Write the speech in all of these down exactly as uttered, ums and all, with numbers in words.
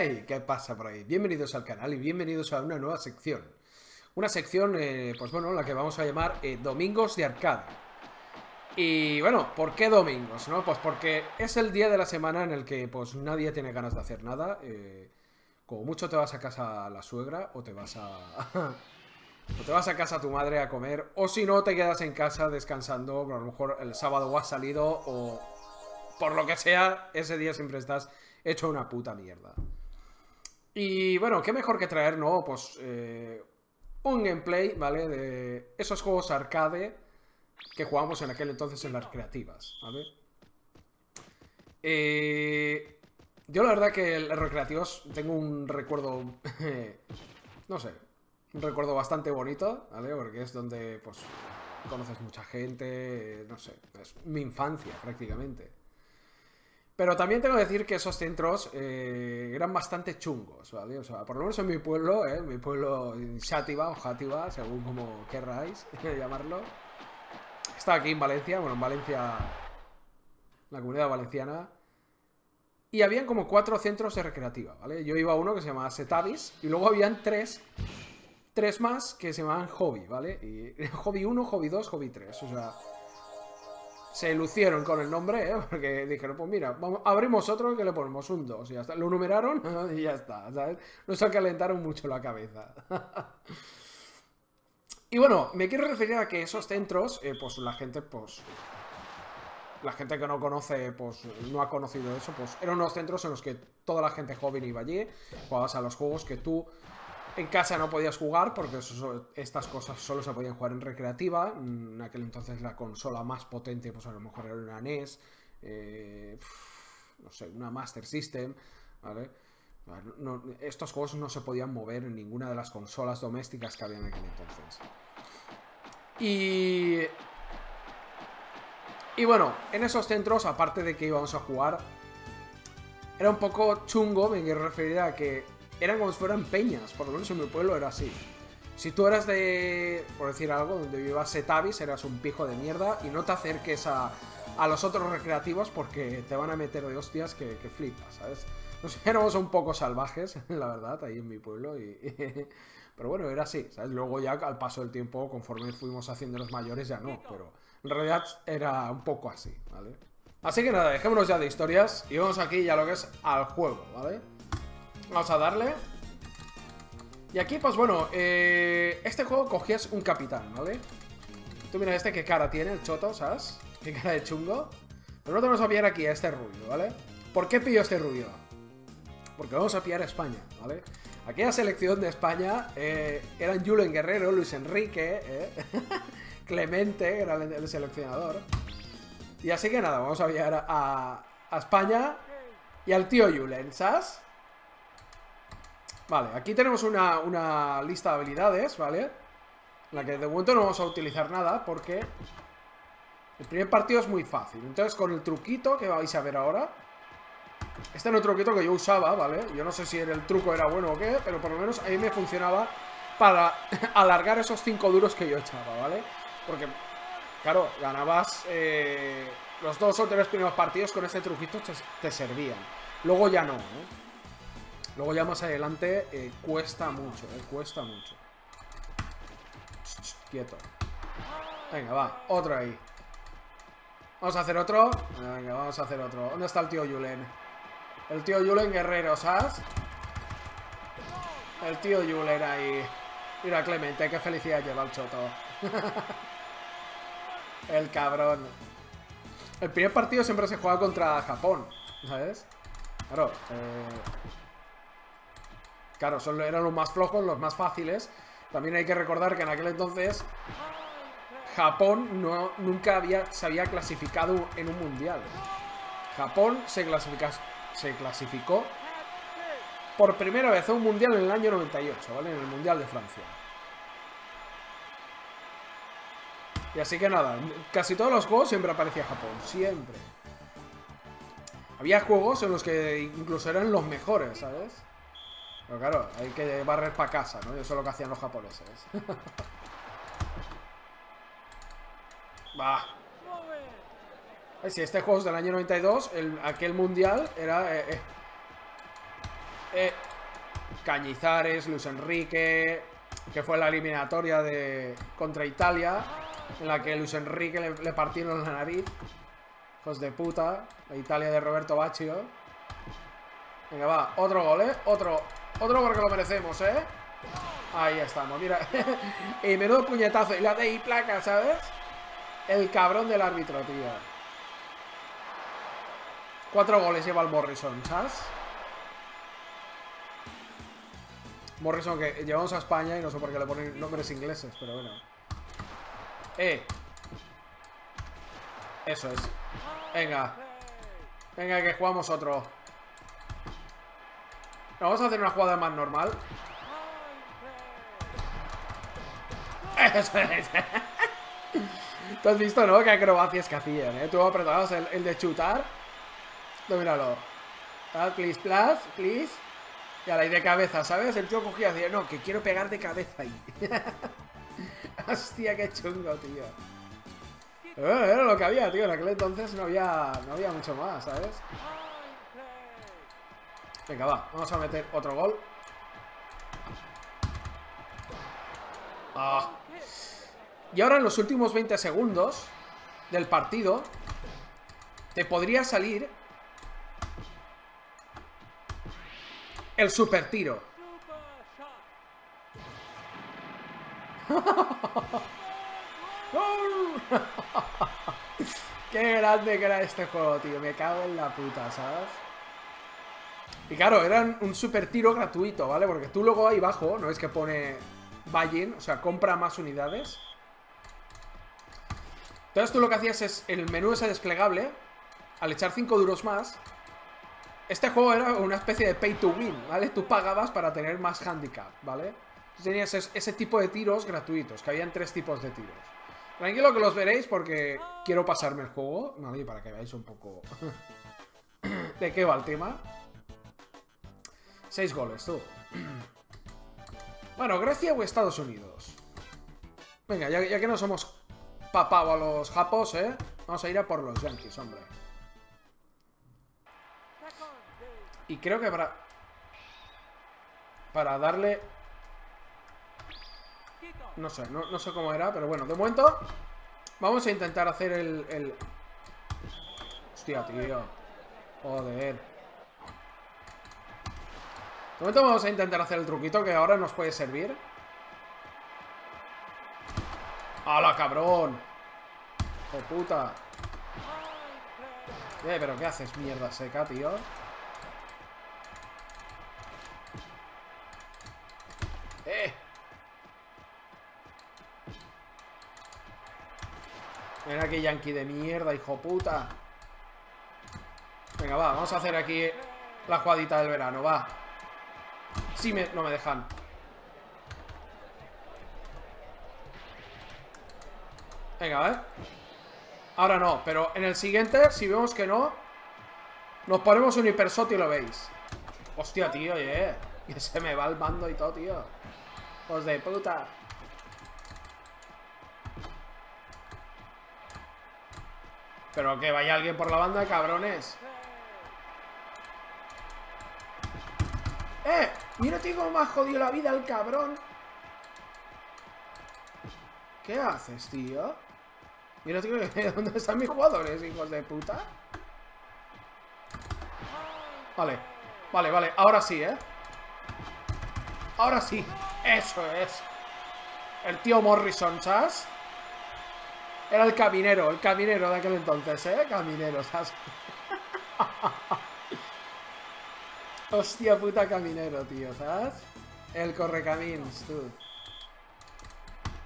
Hey, ¿qué pasa por ahí? Bienvenidos al canal y bienvenidos a una nueva sección. Una sección, eh, pues bueno, la que vamos a llamar eh, Domingos de Arcade. Y bueno, ¿por qué domingos? ¿No? Pues porque es el día de la semana en el que pues nadie tiene ganas de hacer nada. Eh, como mucho te vas a casa a la suegra o te vas a... o te vas a casa a tu madre a comer, o si no te quedas en casa descansando, a lo mejor el sábado has salido o por lo que sea, ese día siempre estás hecho una puta mierda. Y bueno, qué mejor que traer, ¿no? Pues eh, un gameplay, ¿vale? De esos juegos arcade que jugábamos en aquel entonces en las recreativas, ¿vale? Eh, yo la verdad que en las recreativas tengo un recuerdo, no sé... un recuerdo bastante bonito, ¿vale? Porque es donde, pues, conoces mucha gente, no sé, es mi infancia prácticamente. Pero también tengo que decir que esos centros eh, eran bastante chungos, ¿vale? O sea, por lo menos en mi pueblo, ¿eh? Mi pueblo Xàtiva o Xàtiva, según como querráis llamarlo. Está aquí en Valencia, bueno, en Valencia, la comunidad valenciana. Y habían como cuatro centros de recreativa, ¿vale? Yo iba a uno que se llamaba Setavis y luego habían tres... Tres más que se llamaban Hobby, ¿vale? Y Hobby uno, Hobby dos, Hobby tres. O sea, se lucieron con el nombre, ¿eh? Porque dijeron, pues mira, vamos, abrimos otro que le ponemos un dos. Y ya está. Lo numeraron y ya está, ¿sabes? No se calentaron mucho la cabeza. Y bueno, me quiero referir a que esos centros, eh, pues la gente, pues... La gente que no conoce, pues no ha conocido eso, pues eran unos centros en los que toda la gente joven iba allí. Jugabas a los juegos que tú... En casa no podías jugar porque eso, estas cosas solo se podían jugar en recreativa. En aquel entonces la consola más potente, pues a lo mejor era una N E S, eh, no sé, una Master System, ¿vale? No, estos juegos no se podían mover en ninguna de las consolas domésticas que había en aquel entonces. Y... Y bueno, en esos centros, aparte de que íbamos a jugar, era un poco chungo, me refería a que... Eran como si fueran peñas, por lo menos en mi pueblo era así. Si tú eras de, por decir algo, donde vivas Setavis, eras un pijo de mierda y no te acerques a, a los otros recreativos porque te van a meter de hostias que, que flipas, ¿sabes? Nos éramos un poco salvajes, la verdad, ahí en mi pueblo. Y, y, pero bueno, era así, ¿sabes? Luego ya al paso del tiempo, conforme fuimos haciendo los mayores, ya no. Pero en realidad era un poco así, ¿vale? Así que nada, dejémonos ya de historias y vamos aquí ya lo que es al juego, ¿vale? Vamos a darle. Y aquí, pues bueno, eh, este juego cogías un capitán, ¿vale? Tú mira este, qué cara tiene el choto, ¿sabes? Qué cara de chungo. Pero no te vamos a pillar aquí a este rubio, ¿vale? ¿Por qué pillo este rubio? Porque vamos a pillar a España, ¿vale? Aquella selección de España eh, eran Julen Guerrero, Luis Enrique, ¿eh? Clemente era el, el seleccionador. Y así que nada, vamos a pillar a, a, a España y al tío Julen, ¿sabes? Vale, aquí tenemos una, una lista de habilidades, ¿vale? La que de momento no vamos a utilizar nada porque el primer partido es muy fácil. Entonces con el truquito que vais a ver ahora, este era un truquito que yo usaba, ¿vale? Yo no sé si el truco era bueno o qué, pero por lo menos a mí me funcionaba para alargar esos cinco duros que yo echaba, ¿vale? Porque, claro, ganabas eh, los dos o tres primeros partidos con ese truquito te, te servían. Luego ya no, ¿eh? Luego ya más adelante eh, cuesta mucho, eh, cuesta mucho. Ch, ch, quieto. Venga, va, otro ahí. Vamos a hacer otro. Venga, vamos a hacer otro. ¿Dónde está el tío Julen? El tío Julen Guerrero, ¿sabes? El tío Julen ahí. Mira, Clemente, qué felicidad lleva el choto. El cabrón. El primer partido siempre se juega contra Japón, ¿sabes? Claro, eh... Claro, son, eran los más flojos, los más fáciles. También hay que recordar que en aquel entonces Japón no, nunca había, se había clasificado en un mundial. Japón se, clasifica, se clasificó por primera vez a un mundial en el año noventa y ocho, ¿vale? En el mundial de Francia. Y así que nada, en casi todos los juegos siempre aparecía Japón, siempre. Había juegos en los que incluso eran los mejores, ¿sabes? Pero claro, hay que barrer para casa, ¿no? Eso es lo que hacían los japoneses. Bah. Si este juego es del año noventa y dos, el, aquel mundial era... Eh, eh. eh, Cañizares, Luis Enrique, que fue la eliminatoria de contra Italia, en la que Luis Enrique le, le partieron la nariz. Hijos de puta. La Italia de Roberto Baggio. Venga, va. Otro gol, ¿eh? Otro. Otro porque lo merecemos, ¿eh? Ahí estamos, mira. Y menudo puñetazo. Y la de y placa, ¿sabes? El cabrón del árbitro, tío. Cuatro goles lleva el Morrison, ¿sabes? Morrison, que llevamos a España y no sé por qué le ponen nombres ingleses, pero bueno. Eh. Eso es. Venga. Venga, que jugamos otro. Vamos a hacer una jugada más normal. Eso es. Tú has visto, ¿no? Qué acrobacias que hacían, ¿eh? Tú apretabas el, el de chutar. No, míralo. Ah, please, plus, please. Y ahora ahí de cabeza, ¿sabes? El tío cogía y decía, no, que quiero pegar de cabeza ahí. Hostia, qué chungo, tío. Pero bueno, era lo que había, tío. En aquel entonces no había, no había mucho más, ¿sabes? Venga, va. Vamos a meter otro gol. Ah. Y ahora en los últimos veinte segundos del partido te podría salir el super tiro. Qué grande que era este juego, tío. Me cago en la puta, ¿sabes? Y claro, era un super tiro gratuito, ¿vale? Porque tú luego ahí abajo, ¿no es que pone buy-in? O sea, compra más unidades. Entonces tú lo que hacías es el menú ese desplegable. Al echar cinco duros más, este juego era una especie de pay to win, ¿vale? Tú pagabas para tener más handicap, ¿vale? Tú tenías ese, ese tipo de tiros gratuitos, que habían tres tipos de tiros. Tranquilo que los veréis porque quiero pasarme el juego, ¿vale? Para que veáis un poco de qué va el tema. Seis goles, tú. Bueno, Grecia o Estados Unidos. Venga, ya, ya que no somos papao a los japos, ¿eh? Vamos a ir a por los yankees, hombre. Y creo que para... Para darle... No sé, no, no sé cómo era, pero bueno, de momento vamos a intentar hacer el... el... Hostia, tío. Joder. De momento vamos a intentar hacer el truquito que ahora nos puede servir. ¡Hala, cabrón! ¡Hijo de puta! Eh, pero ¿qué haces, mierda seca, tío? ¡Eh! Ven aquí, yankee de mierda, hijo de puta. Venga, va, vamos a hacer aquí la jugadita del verano, va. Sí, me, no me dejan. Venga, a ver. Ahora no, pero en el siguiente, si vemos que no, nos ponemos un hipersot y lo veis. Hostia, tío, yeah. Y se me va el mando y todo, tío. Hijos de puta. Pero que vaya alguien por la banda, cabrones. ¡Eh! ¡Mira, tío, cómo me ha jodido la vida el cabrón! ¿Qué haces, tío? Mira, tío, ¿dónde están mis jugadores, hijos de puta? Vale, vale, vale. Ahora sí, ¿eh? Ahora sí. Eso es. El tío Morrison, ¿sabes? Era el caminero, el caminero de aquel entonces, ¿eh? Caminero, ¿sabes? Hostia puta caminero, tío, ¿sabes? El correcaminos, tú.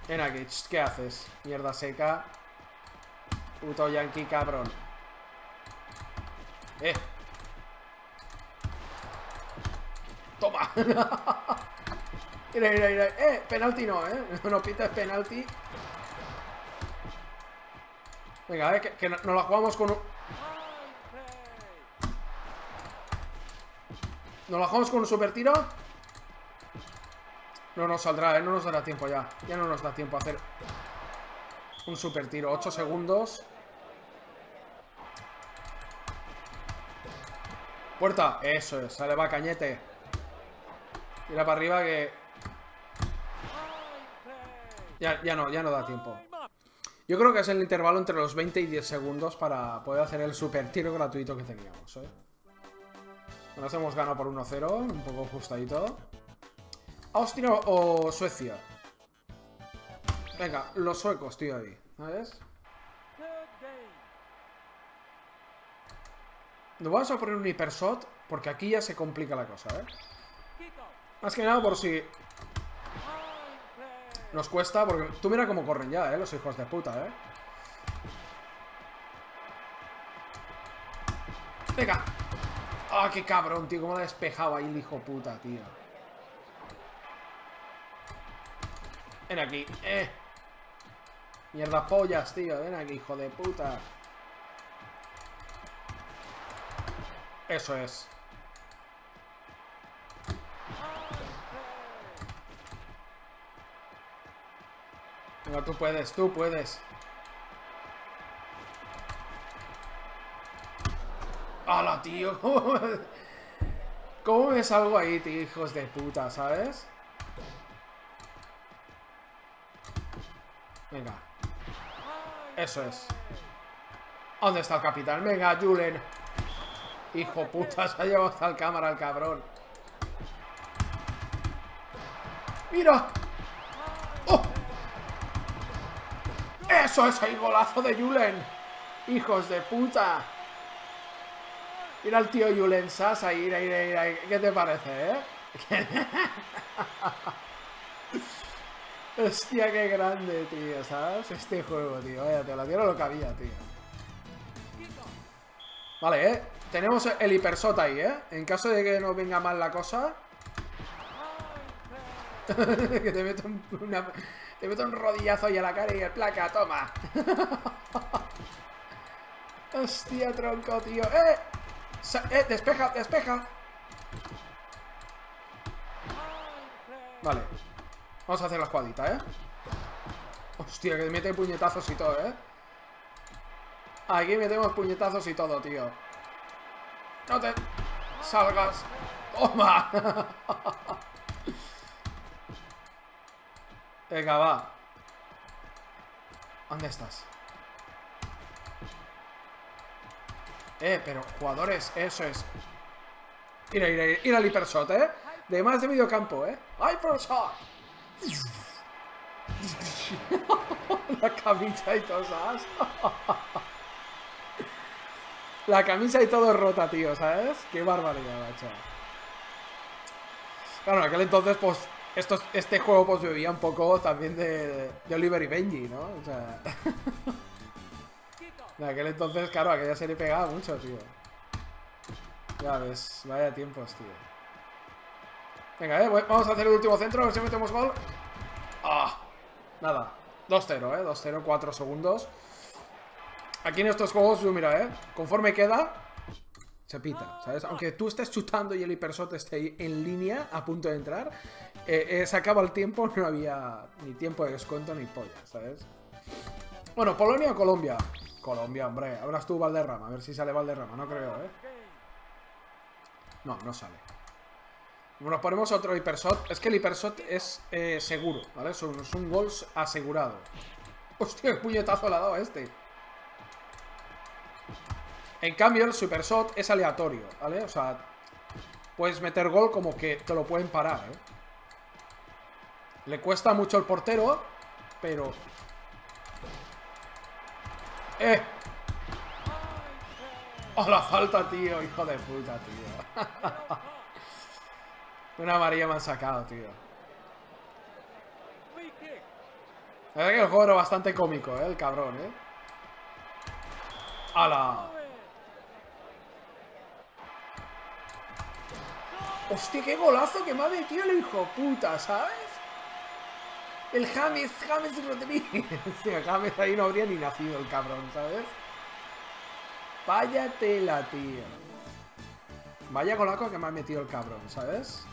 Ven aquí, ¿qué haces? Mierda seca. Puto yankee cabrón. Eh. Toma. Mira, mira, mira. Eh, penalti no, eh. No pitas penalti. Venga, eh, que, que nos la jugamos con un... ¿Nos la jugamos con un super tiro? No nos saldrá, ¿eh? No nos dará tiempo ya. Ya no nos da tiempo a hacer un super tiro. ocho segundos. Puerta. Eso es. Sale, va, cañete. Tira para arriba que... Ya, ya no, ya no da tiempo. Yo creo que es el intervalo entre los veinte y diez segundos para poder hacer el super tiro gratuito que teníamos, ¿eh? Nos hemos ganado por uno a cero, un poco ajustadito. Austria o Suecia. Venga, los suecos, tío, ahí. ¿Sabes? Nos vamos a poner un hipershot porque aquí ya se complica la cosa, ¿eh? Más que nada por si... Nos cuesta, porque tú mira cómo corren ya, eh, los hijos de puta, eh. Venga. Ah, oh, qué cabrón, tío. Cómo la despejaba ahí el hijo puta, tío. Ven aquí, eh. Mierda pollas, tío. Ven aquí, hijo de puta. Eso es. Venga, tú puedes, tú puedes. ¡Hala, tío! ¿Cómo me... ¿Cómo me salgo ahí, tío? Hijos de puta, ¿sabes? Venga. Eso es. ¿Dónde está el capitán? Venga, Julen. Hijo puta, se ha llevado hasta el cámara el cabrón. ¡Mira! ¡Eso es el golazo de Julen! ¡Hijos de puta! Mira al tío Julen Sasa, ir, ir, ir. ¿Qué te parece, eh? Hostia, qué grande, tío, ¿sabes? Este juego, tío. Vaya, te la dieron lo que había, tío. Vale, eh. Tenemos el hipersot ahí, eh. En caso de que no venga mal la cosa. Que te meto una... Te meto un rodillazo ahí a la cara y el placa, toma. Hostia, tronco, tío. ¡Eh! ¡Eh! ¡Despeja! ¡Despeja! Vale. Vamos a hacer la jugadita, ¿eh? Hostia, que mete puñetazos y todo, ¿eh? Aquí metemos puñetazos y todo, tío. ¡No te salgas! ¡Toma! Venga, va. ¿Dónde estás? Eh, pero jugadores, eso es. Mira, mira, mira al hipershot, eh. De más de mediocampo, eh. ¡Hypershot! La camisa y todo, ¿sabes? La camisa y todo rota, tío, ¿sabes? Qué barbaridad, macho. Claro, en aquel entonces, pues. Esto, este juego pues bebía un poco también de, de Oliver y Benji, ¿no? O sea... En aquel entonces, claro, a aquella serie pegaba mucho, tío. Ya ves, vaya tiempos, tío. Venga, eh, vamos a hacer el último centro, a ver si metemos gol. ¡Ah! Nada, dos cero, eh, dos cero, cuatro segundos. Aquí en estos juegos, mira, eh, conforme queda... Se pita, ¿sabes? Aunque tú estés chutando y el hipershot esté en línea, a punto de entrar, eh, eh, se acaba el tiempo, no había ni tiempo de descuento ni polla, ¿sabes? Bueno, ¿Polonia o Colombia? Colombia, hombre. Abras tú Valderrama, a ver si sale Valderrama, no creo, ¿eh? No, no sale. Bueno, ponemos otro hipershot. Es que el hipershot es eh, seguro, ¿vale? Es un, es un gol asegurado. Hostia, el puñetazo le ha dado a este. En cambio, el super shot es aleatorio, ¿vale? O sea, puedes meter gol como que te lo pueden parar, ¿eh? Le cuesta mucho el portero, pero... ¡Eh! ¡Oh, la falta, tío! ¡Hijo de puta, tío! Una amarilla me han sacado, tío. La verdad que el juego era bastante cómico, ¿eh? El cabrón, ¿eh? ¡Hala! Hostia, qué golazo que me ha metido el hijo puta, ¿sabes? El James, James Rodríguez. Hostia, James ahí no habría ni nacido el cabrón, ¿sabes? Vaya tela, tío. Vaya golazo que me ha metido el cabrón, ¿sabes?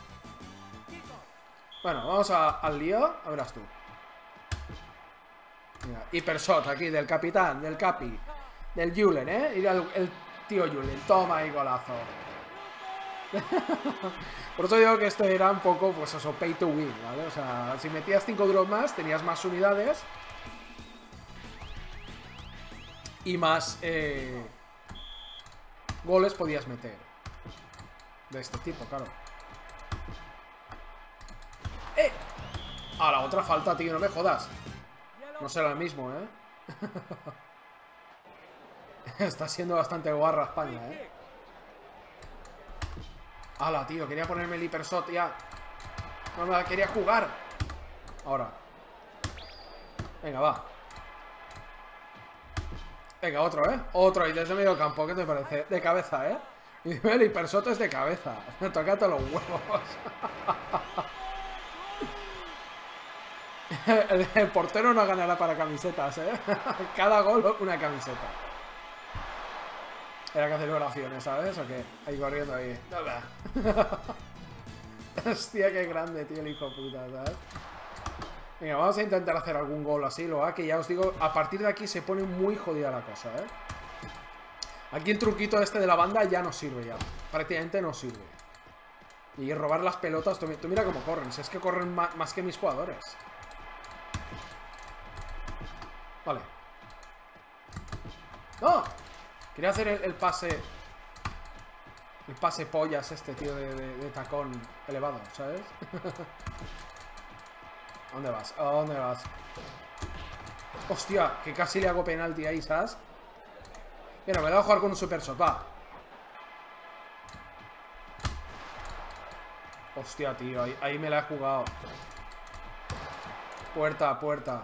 Bueno, vamos a, al lío. A verás tú. Mira, hipershot aquí del capitán, del Capi, del Julen, ¿eh? Y el, el tío Julen. Toma ahí, golazo. Por eso digo que esto era un poco, pues eso, pay to win, ¿vale? O sea, si metías cinco duros más, tenías más unidades y más eh, goles podías meter. De este tipo, claro. ¡Eh! A la otra falta, tío, no me jodas. No será el mismo, ¿eh? Está siendo bastante guarra España, ¿eh? ¡Hala, tío! Quería ponerme el hipershot ya. No me la quería jugar. Ahora. Venga, va. Venga, otro, ¿eh? Otro y desde medio campo. ¿Qué te parece? De cabeza, ¿eh? El hipershot es de cabeza. Me toca todos los huevos. El, el portero no ganará para camisetas, ¿eh? Cada gol una camiseta. Era que hacer oraciones, ¿sabes? ¿O qué? Ahí corriendo ahí. Hostia, qué grande, tío, el hijo de puta, ¿sabes? Venga, vamos a intentar hacer algún gol así, lo va, que ya os digo, a partir de aquí se pone muy jodida la cosa, ¿eh? Aquí el truquito este de la banda ya no sirve ya. Prácticamente no sirve. Y robar las pelotas, tú, tú mira cómo corren, si es que corren más, más que mis jugadores. Vale. ¡No! Quería hacer el, el pase. El pase pollas este, tío, de, de, de tacón elevado, ¿sabes? ¿A dónde vas? ¿A dónde vas? Hostia, que casi le hago penalti ahí, ¿sabes? Mira, me voy a jugar con un super shot, va. Hostia, tío, ahí, ahí me la he jugado. Puerta, puerta.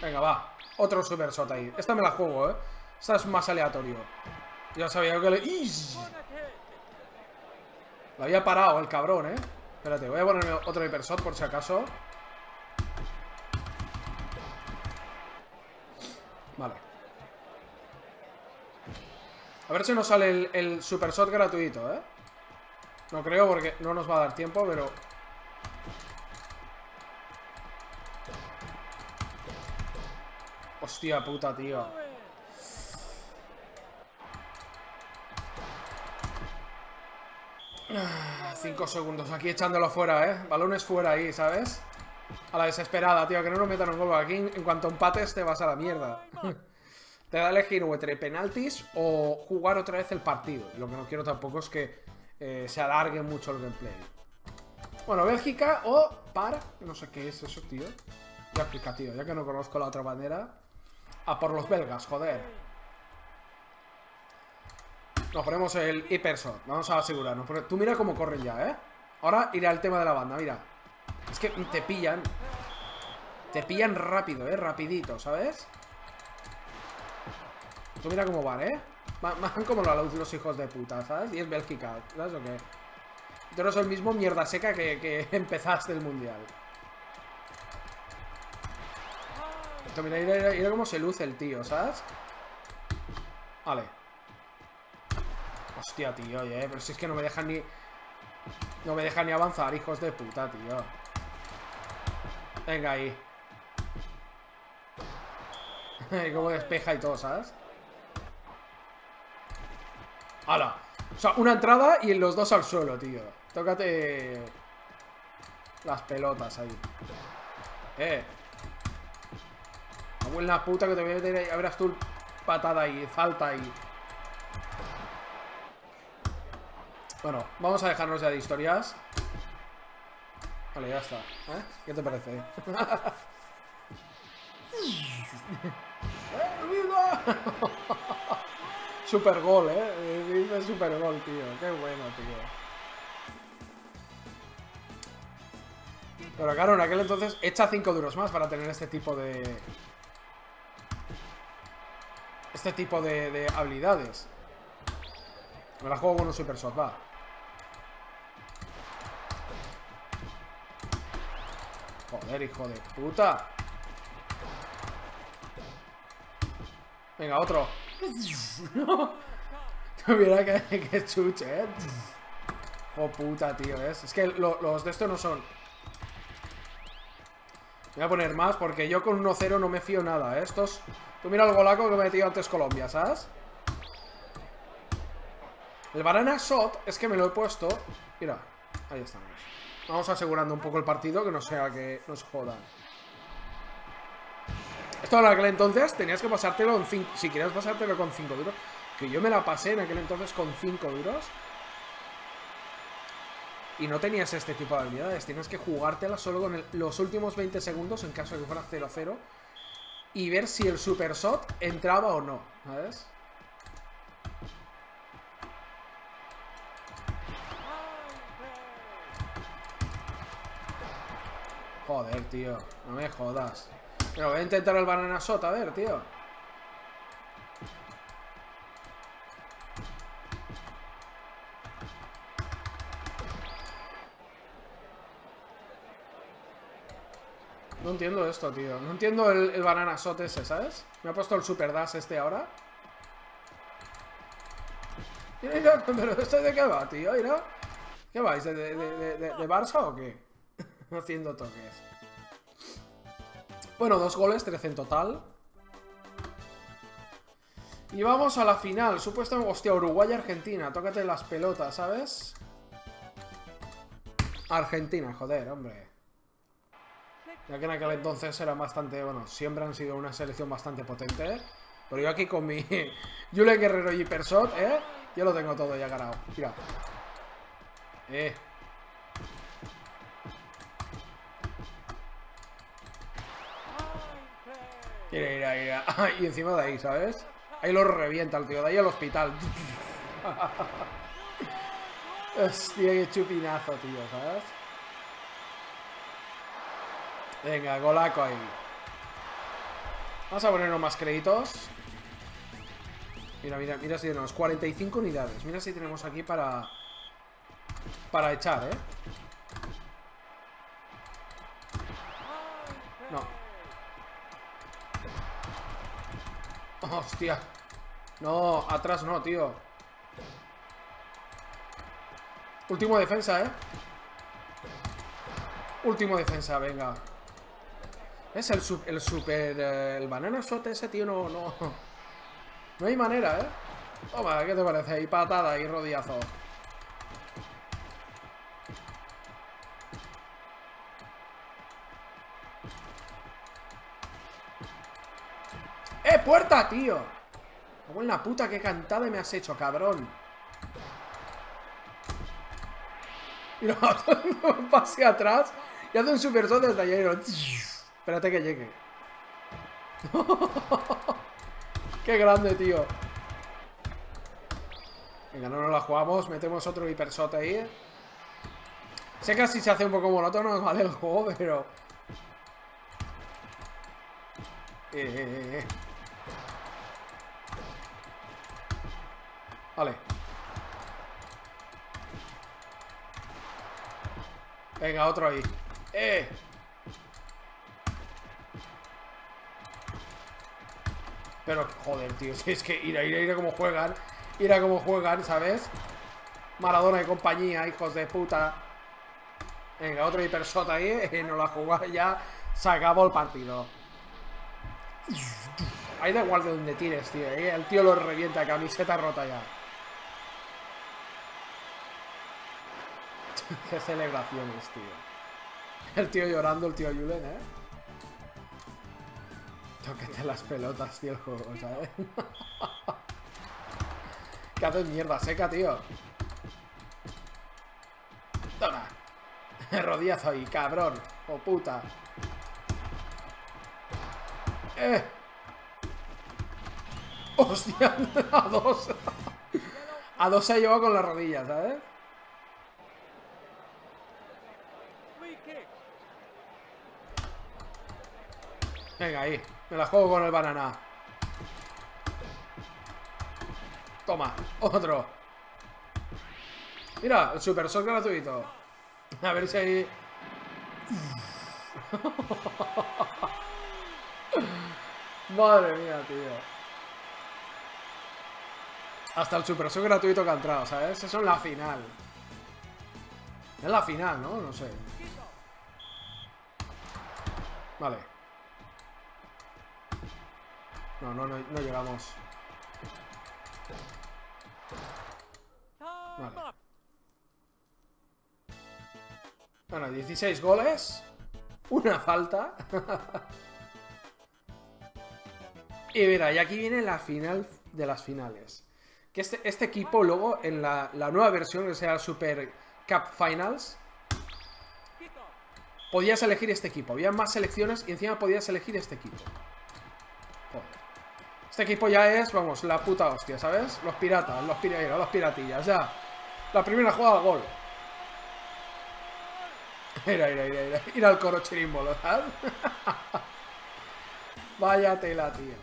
Venga, va. Otro super shot ahí. Esta me la juego, ¿eh? Esta es más aleatorio. Ya sabía que le... ¡Ish! La había parado el cabrón, ¿eh? Espérate, voy a ponerme otro hiper shot por si acaso. Vale. A ver si nos sale el, el super shot gratuito, ¿eh? No creo porque no nos va a dar tiempo, pero... Hostia puta, tío. Cinco segundos aquí echándolo fuera, eh. Balones fuera ahí, ¿sabes? A la desesperada, tío. Que no nos metan un gol aquí. En cuanto empates te vas a la mierda. Te da a elegir entre penaltis o jugar otra vez el partido. Lo que no quiero tampoco es que eh, se alargue mucho el gameplay. Bueno, Bélgica o para... No sé qué es eso, tío. Ya explica, tío. Ya que no conozco la otra bandera. A por los belgas, joder. Nos ponemos el hipershot. Vamos a asegurarnos. Tú mira cómo corren ya, ¿eh? Ahora iré al tema de la banda, mira. Es que te pillan. Te pillan rápido, ¿eh? Rapidito, ¿sabes? Tú mira cómo van, ¿eh? Van como la luz los hijos de puta, ¿sabes? Y es Bélgica, ¿sabes o qué? Tú eres el mismo mierda seca que, que empezaste el mundial. Mira, mira, mira cómo se luce el tío, ¿sabes? Vale. Hostia, tío, oye, pero si es que no me dejan ni... No me dejan ni avanzar, hijos de puta, tío. Venga, ahí. Como despeja y todo, ¿sabes? ¡Hala! O sea, una entrada y los dos al suelo, tío. Tócate... las pelotas ahí. Eh... Buena puta que te voy a meter ahí. A verás tú patada ahí, falta ahí. Bueno, vamos a dejarnos ya de historias. Vale, ya está, ¿eh? ¿Qué te parece? Super gol, ¿eh? Super gol, tío. Qué bueno, tío. Pero claro, en aquel entonces echa cinco duros más para tener este tipo de... Este tipo de, de habilidades. Me la juego con un super shot, va. Joder, hijo de puta. Venga, otro. Mira que, que chuche, eh. Oh, puta, tío, ¿ves? Es que lo, los de estos no son... Voy a poner más porque yo con uno cero no me fío nada, ¿eh? Estos... Tú mira el golaco que me metió antes Colombia, ¿sabes? El banana shot es que me lo he puesto. Mira, ahí estamos. Vamos asegurando un poco el partido, que no sea que nos jodan. Esto en aquel entonces tenías que pasártelo en cinco. Si querías pasártelo con cinco duros. Que yo me la pasé en aquel entonces con cinco duros. Y no tenías este tipo de habilidades. Tienes que jugártela solo con el, los últimos veinte segundos, en caso de que fuera cero cero. Y ver si el super shot entraba o no, ¿sabes? Joder, tío, no me jodas. Pero voy a intentar el banana shot, a ver, tío. No entiendo esto, tío. No entiendo el, el banana shot ese, ¿sabes? Me ha puesto el super dash este ahora. Mira, pero ¿esto de qué va, tío? Mira. ¿Qué vais? ¿De, de, de, de, de Barça o qué? Haciendo toques. Bueno, dos goles, trece en total. Y vamos a la final. Supuestamente, hostia, Uruguay-Argentina. Tócate las pelotas, ¿sabes? Argentina, joder, hombre. Ya que en aquel entonces era bastante... Bueno, siempre han sido una selección bastante potente, ¿eh? Pero yo aquí con mi... Julen Guerrero y Persot, ¿eh? Yo lo tengo todo ya ganado. Mira. Eh... Mira, mira, mira. Y encima de ahí, ¿sabes? Ahí lo revienta el tío, de ahí al hospital. Hostia, qué chupinazo, tío, ¿sabes? Venga, golaco ahí. Vamos a ponernos más créditos. Mira, mira, mira si tenemos cuarenta y cinco unidades. Mira si tenemos aquí para... Para echar, ¿eh? No. Hostia. No, atrás no, tío. Último defensa, ¿eh? Último defensa, venga. Es el, su el super... El banana shot ese, tío, no, no... No hay manera, ¿eh? Toma, ¿qué te parece? Ahí patada y rodillazo. ¡Eh, puerta, tío! ¡Cómo en la puta que cantada me has hecho, cabrón! Mira, pase atrás y hace un super shot desde allá. Espérate que llegue. ¡Qué grande, tío! Venga, no nos la jugamos. Metemos otro hiper shot ahí. Sé que así se hace un poco monótono, ¿vale? El juego, pero... Eh, eh, eh. Vale. Venga, otro ahí. ¡Eh! Pero, joder, tío, si es que ira, ira, ira como juegan. Ira como juegan, ¿sabes? Maradona y compañía, hijos de puta. Venga, otro hipershot ahí, eh. No la jugáis ya. Se acabó el partido. Ahí da igual de donde tires, tío, ¿eh? El tío lo revienta, camiseta rota ya. Qué celebraciones, tío. El tío llorando, el tío Julen, ¿eh? Tócate las pelotas, tío, el juego, ¿sabes? Que haces mierda seca, tío. Toma. Rodillazo ahí, cabrón. O puta. Eh. Hostia, a dos. A dos se ha llevado con las rodillas, ¿sabes? Venga, ahí. Me la juego con el banana. Toma, otro. Mira, el super shot gratuito. A ver si hay... Madre mía, tío. Hasta el super show gratuito que ha entrado, ¿sabes? Eso es la final. Es la final, ¿no? No sé. Vale. No, no, no, no llegamos. Vale. Bueno, dieciséis goles. Una falta. Y mira, y aquí viene la final de las finales. Que este, este equipo luego en la, la nueva versión, que será el Super Cup Finals, podías elegir este equipo. Había más selecciones y encima podías elegir este equipo. Este equipo ya es, vamos, la puta hostia, ¿sabes? Los piratas, los piratas, los piratillas, ya. La primera jugada, gol. Mira, mira, mira, mira, mira al coro chirimbo, ¿verdad? Vaya tela, tío.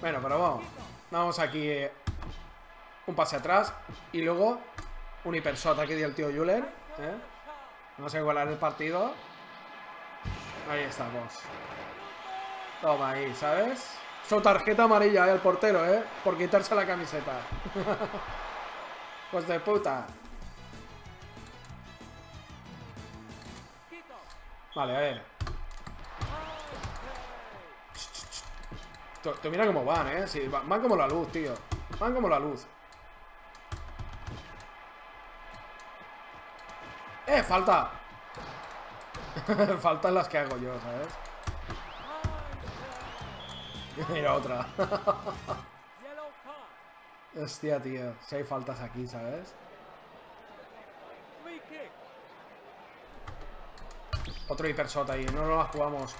Bueno, pero vamos. Vamos aquí eh, un pase atrás y luego un hipersota que dio el tío Julen, ¿eh? Vamos a igualar el partido. Ahí estamos. Toma ahí, ¿sabes? Su tarjeta amarilla, ¿eh? El portero, ¿eh? Por quitarse la camiseta. Pues de puta. Vale, a ver. Te mira cómo van, ¿eh? Sí, van como la luz, tío. Van como la luz. ¡Eh! ¡Falta! Faltan las que hago yo, ¿sabes? Mira otra. Hostia, tío. Si hay faltas aquí, ¿sabes? Otro hipersota ahí. No nos la jugamos.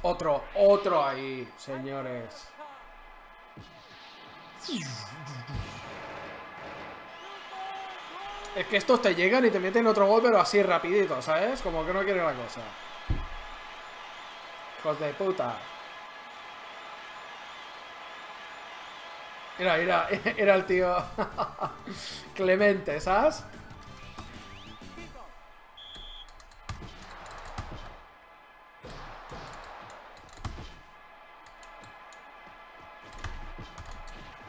Otro, otro ahí, señores. Es que estos te llegan y te meten otro gol, pero así rapidito, ¿sabes? Como que no quiere la cosa. Hijos de puta. Era, era, era el tío Clemente, ¿sabes?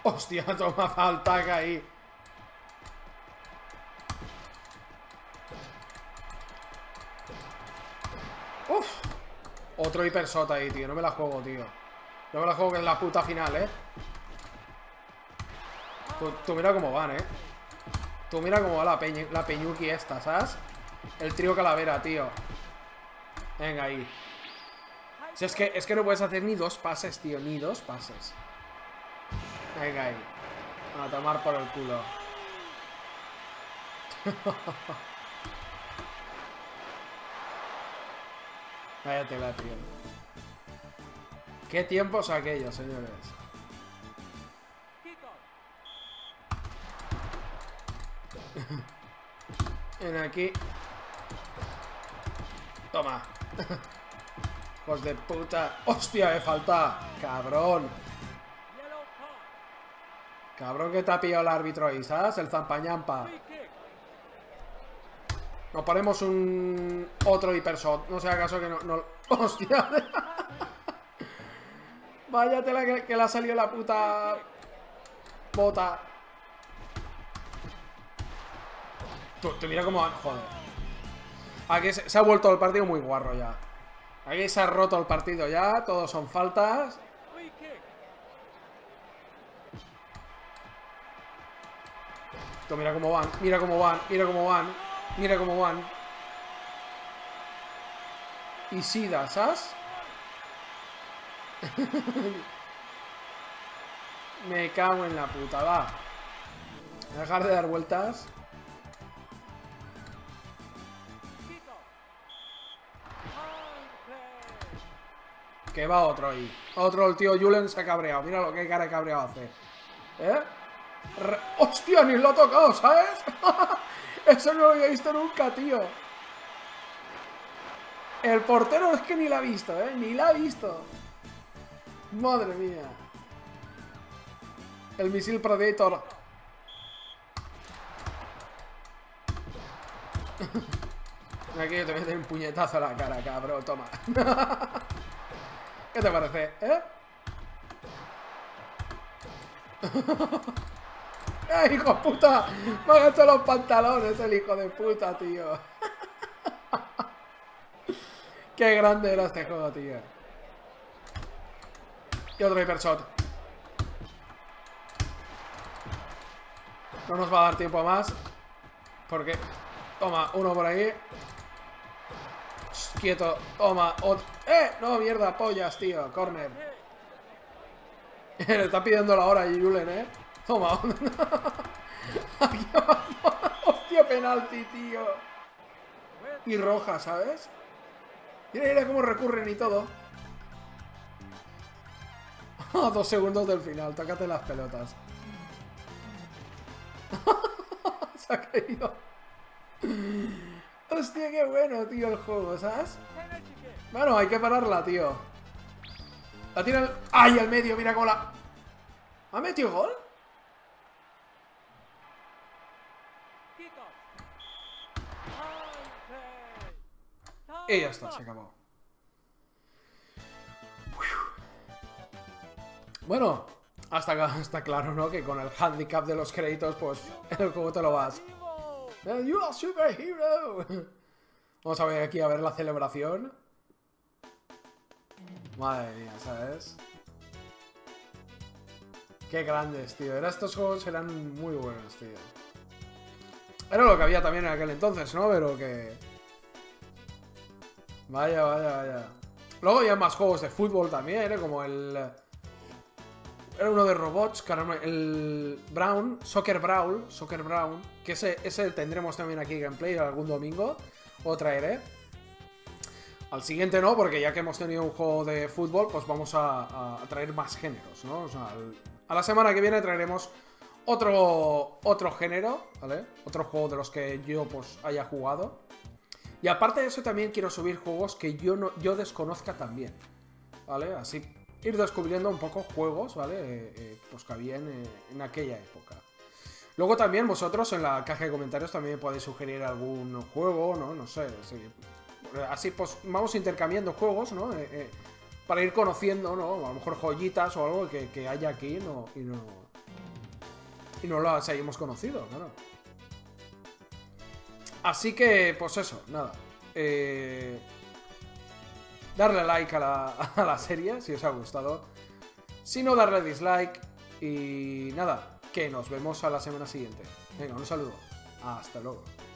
Hostia, toma falta que ahí. Uf. Otro hipersota ahí, tío. No me la juego, tío. No me la juego, que es la puta final, ¿eh? Tú, tú mira cómo van, ¿eh? Tú mira cómo va la, peñ la peñuqui esta, ¿sabes? El trío calavera, tío. Venga, ahí. Si es que, es que no puedes hacer ni dos pases, tío. Ni dos pases. Venga ahí. A tomar por el culo. Vaya tela, tío. ¿Qué tiempos aquellos, señores? En aquí. Toma. Hijos de puta. ¡Hostia, me falta! ¡Cabrón! Cabrón, que te ha pillado el árbitro ahí, ¿sabes? El zampañampa. Nos ponemos un... otro hipershot. No sea caso que no... no... ¡Hostia! Vaya tela que, que le ha salido la puta... bota. Tú, tú mira cómo... Joder. Aquí se, se ha vuelto el partido muy guarro ya. Aquí se ha roto el partido ya. Todos son faltas. Mira cómo van, mira cómo van, mira cómo van, mira cómo van. Y Sida, ¿sabes? Me cago en la puta, va. Dejar de dar vueltas. Que va otro ahí. Otro, el tío Julen se ha cabreado. Mira lo que cara de cabreado hace. ¿Eh? Re... ¡Hostia! Ni lo ha tocado, ¿sabes? Eso no lo había visto nunca, tío. El portero es que ni la ha visto, ¿eh? Ni la ha visto. Madre mía. El misil Predator. Aquí yo te voy a dar un puñetazo a la cara, cabrón. Toma. ¿Qué te parece, eh? ¡Eh, hijo de puta! Me ha gastado los pantalones el hijo de puta, tío. Qué grande era este juego, tío. Y otro hipershot. No nos va a dar tiempo a más. Porque... Toma, uno por ahí. Quieto. Toma, otro. ¡Eh! No, mierda, pollas, tío. Corner. Le está pidiendo la hora a Julen, ¿eh? Toma. Aquí abajo. Hostia, penalti, tío. Y roja, ¿sabes? Mira, mira cómo recurren y todo. Dos segundos del final. Tócate las pelotas. Se ha caído. Hostia, qué bueno, tío, el juego, ¿sabes? Bueno, hay que pararla, tío. La tira el... ¡Ay, al medio! Mira cómo la... ¿Ha metido gol? Y ya está, se acabó. Bueno, hasta acá está claro, ¿no? Que con el handicap de los créditos, pues, en el juego te lo vas. You are superhero. Vamos a ver aquí, a ver la celebración. Madre mía, ¿sabes? Qué grandes, tío. Era estos juegos eran muy buenos, tío. Era lo que había también en aquel entonces, ¿no? Pero que... Vaya, vaya, vaya. Luego había más juegos de fútbol también, ¿eh? Como el... Era uno de robots, caramba, el Brown, Soccer Brawl, Soccer Brawl, que ese, ese tendremos también aquí gameplay algún domingo, o traeré. Al siguiente no, porque ya que hemos tenido un juego de fútbol, pues vamos a, a traer más géneros, ¿no? O sea, al, a la semana que viene traeremos otro, otro género, ¿vale? Otro juego de los que yo, pues, haya jugado. Y aparte de eso también quiero subir juegos que yo, no, yo desconozca también, ¿vale? Así... Ir descubriendo un poco juegos, ¿vale? Eh, eh, pues que había en, eh, en aquella época. Luego también vosotros en la caja de comentarios también podéis sugerir algún juego, ¿no? No sé, sí. Así pues vamos intercambiando juegos, ¿no? Eh, eh, para ir conociendo, ¿no? A lo mejor joyitas o algo que, que haya aquí no, y no... Y no lo hayamos conocido, claro. Así que, pues eso, nada. Eh... Darle like a la, a la serie si os ha gustado. Si no, darle dislike. Y nada, que nos vemos a la semana siguiente. Venga, un saludo. Hasta luego.